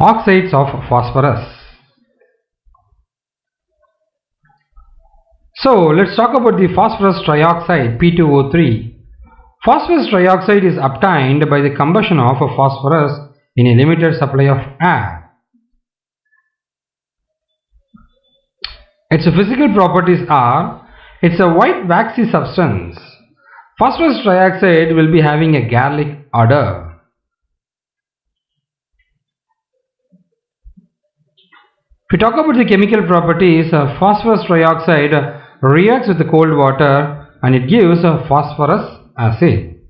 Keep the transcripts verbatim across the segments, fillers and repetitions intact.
Oxides of phosphorus. So let's talk about the phosphorus trioxide, P two O three. Phosphorus trioxide is obtained by the combustion of a phosphorus in a limited supply of air. Its physical properties are, it's a white waxy substance. Phosphorus trioxide will be having a garlic odor. If we talk about the chemical properties, uh, phosphorus trioxide reacts with the cold water and it gives a phosphorus acid.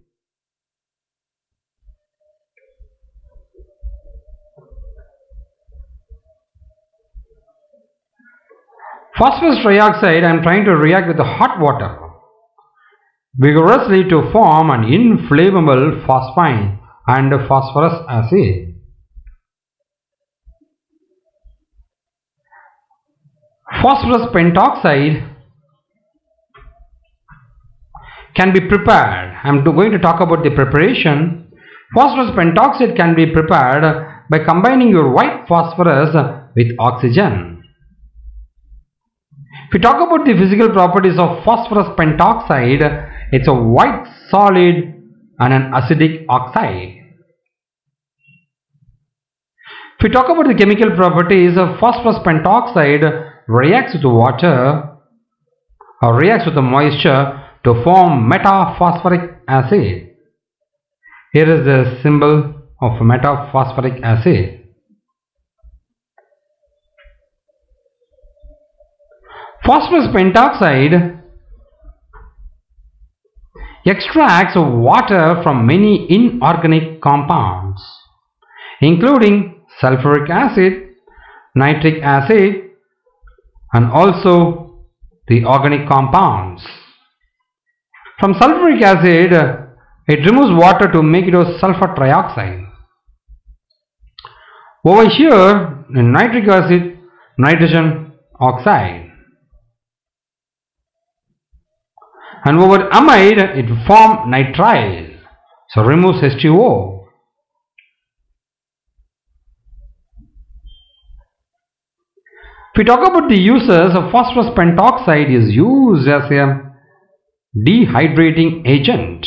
Phosphorus trioxide, I am trying to react with the hot water vigorously to form an inflammable phosphine and phosphorus acid. Phosphorus pentoxide can be prepared. I am going to talk about the preparation. Phosphorus pentoxide can be prepared by combining your white phosphorus with oxygen. If we talk about the physical properties of phosphorus pentoxide, it's a white solid and an acidic oxide. If we talk about the chemical properties of phosphorus pentoxide, reacts with water or reacts with the moisture to form metaphosphoric acid. Here is the symbol of metaphosphoric acid. Phosphorus pentoxide extracts water from many inorganic compounds including sulfuric acid, nitric acid, and also the organic compounds. From sulfuric acid, it removes water to make it a sulfur trioxide. Over here, in nitric acid, nitrogen oxide. And over amide, it forms nitrile. So removes H two O. If we talk about the uses, phosphorus pentoxide is used as a dehydrating agent.